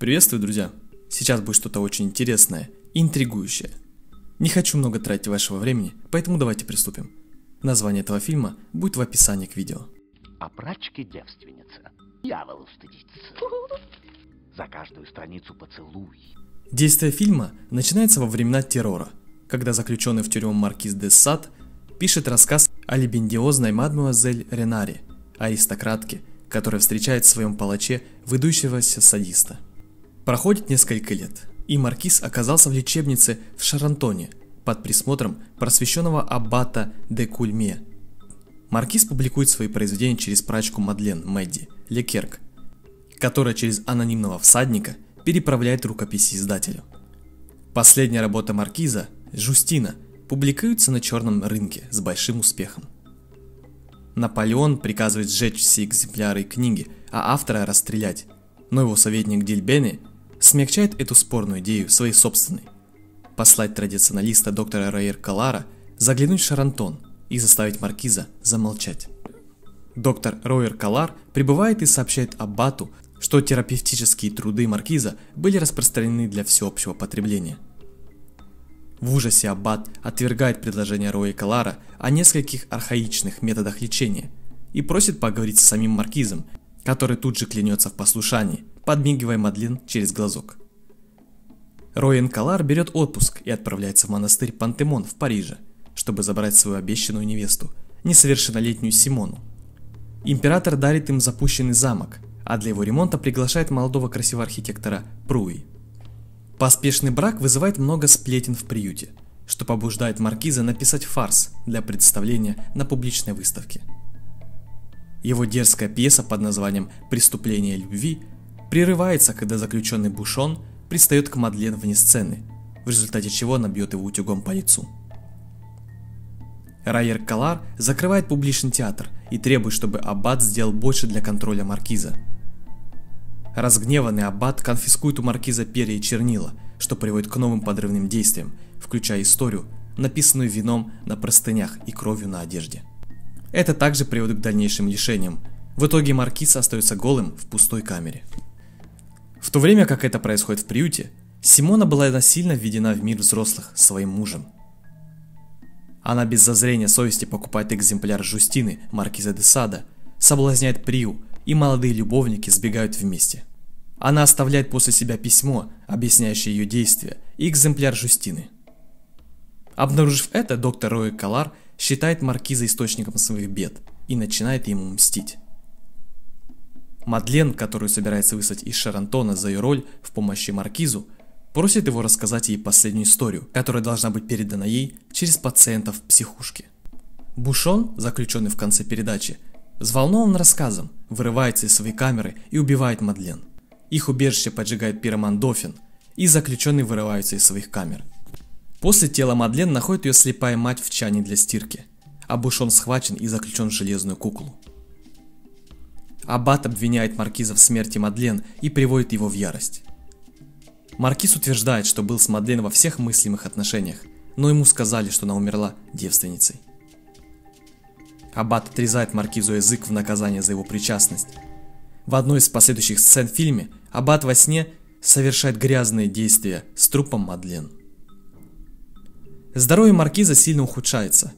Приветствую, друзья! Сейчас будет что-то очень интересное и интригующее. Не хочу много тратить вашего времени, поэтому давайте приступим. Название этого фильма будет в описании к видео. О прачке девственница. Дьяволу стыдится. За каждую страницу поцелуй. Действие фильма начинается во времена террора, когда заключенный в тюрьму маркиз де Сад пишет рассказ о либидиозной мадмуазель Ренари, аристократке, которая встречает в своем палаче выдающегося садиста. Проходит несколько лет, и маркиз оказался в лечебнице в Шарантоне под присмотром просвещенного аббата де Кульме. Маркиз публикует свои произведения через прачку Мадлен Лекерк, которая через анонимного всадника переправляет рукописи издателю. Последняя работа маркиза, «Жустина», публикуется на черном рынке с большим успехом. Наполеон приказывает сжечь все экземпляры книги, а автора расстрелять, но его советник Дельбени смягчает эту спорную идею своей собственной. Послать традиционалиста доктора Ройе-Коллара заглянуть в Шарантон и заставить маркиза замолчать. Доктор Ройе-Коллар прибывает и сообщает аббату, что терапевтические труды маркиза были распространены для всеобщего потребления. В ужасе аббат отвергает предложение Ройе-Коллара о нескольких архаичных методах лечения и просит поговорить с самим маркизом, который тут же клянется в послушании, подмигивая Мадлен через глазок. Ройе-Коллар берет отпуск и отправляется в монастырь Пантемон в Париже, чтобы забрать свою обещанную невесту, несовершеннолетнюю Симону. Император дарит им запущенный замок, а для его ремонта приглашает молодого красивого архитектора Пруи. Поспешный брак вызывает много сплетен в приюте, что побуждает маркиза написать фарс для представления на публичной выставке. Его дерзкая пьеса под названием «Преступление любви» прерывается, когда заключенный Бушон пристает к Мадлен вне сцены, в результате чего она бьет его утюгом по лицу. Ройе-Коллар закрывает публичный театр и требует, чтобы аббат сделал больше для контроля маркиза. Разгневанный аббат конфискует у маркиза перья и чернила, что приводит к новым подрывным действиям, включая историю, написанную вином на простынях и кровью на одежде. Это также приводит к дальнейшим лишениям. В итоге маркиз остается голым в пустой камере. В то время как это происходит в приюте, Симона была насильно введена в мир взрослых своим мужем. Она без зазрения совести покупает экземпляр Жустины маркиза де Сада, соблазняет Приу, и молодые любовники сбегают вместе. Она оставляет после себя письмо, объясняющее ее действия, и экземпляр Жустины. Обнаружив это, доктор Ройе-Коллар считает маркиза источником своих бед и начинает ему мстить. Мадлен, которую собирается выслать из Шарантона за ее роль в помощи маркизу, просит его рассказать ей последнюю историю, которая должна быть передана ей через пациентов психушки. Бушон, заключенный в конце передачи, взволнован рассказом, вырывается из своей камеры и убивает Мадлен. Их убежище поджигает Пироман Дофин, и заключенные вырываются из своих камер. После тела Мадлен находит ее слепая мать в чане для стирки, а Бушон схвачен и заключен в железную куклу. Аббат обвиняет маркиза в смерти Мадлен и приводит его в ярость. Маркиз утверждает, что был с Мадлен во всех мыслимых отношениях, но ему сказали, что она умерла девственницей. Аббат отрезает маркизу язык в наказание за его причастность. В одной из последующих сцен в фильме аббат во сне совершает грязные действия с трупом Мадлен. Здоровье маркиза сильно ухудшается,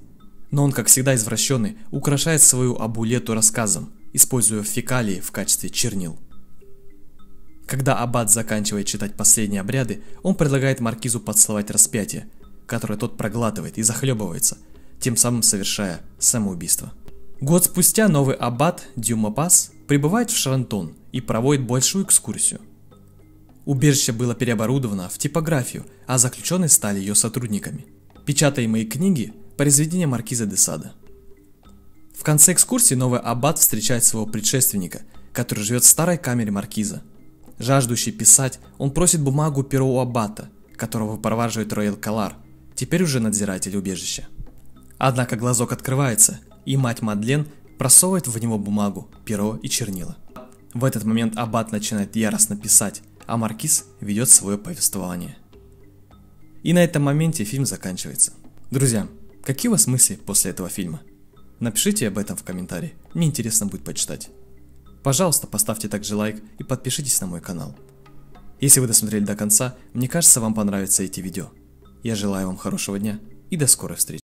но он, как всегда извращенный, украшает свою амулету рассказом, используя фекалии в качестве чернил. Когда аббат заканчивает читать последние обряды, он предлагает маркизу поцеловать распятие, которое тот проглатывает и захлебывается, тем самым совершая самоубийство. Год спустя новый аббат Дюмапас прибывает в Шарантон и проводит большую экскурсию. Убежище было переоборудовано в типографию, а заключенные стали ее сотрудниками. Печатаемые книги – произведения маркиза де Сада. В конце экскурсии новый аббат встречает своего предшественника, который живет в старой камере маркиза. Жаждущий писать, он просит бумагу перо у аббата, которого выпроваживает Ройе-Коллар, теперь уже надзиратель убежища. Однако глазок открывается, и мать Мадлен просовывает в него бумагу, перо и чернила. В этот момент аббат начинает яростно писать, а маркиз ведет свое повествование. И на этом моменте фильм заканчивается. Друзья, какие у вас мысли после этого фильма? Напишите об этом в комментарии, мне интересно будет почитать. Пожалуйста, поставьте также лайк и подпишитесь на мой канал. Если вы досмотрели до конца, мне кажется, вам понравятся эти видео. Я желаю вам хорошего дня и до скорой встречи.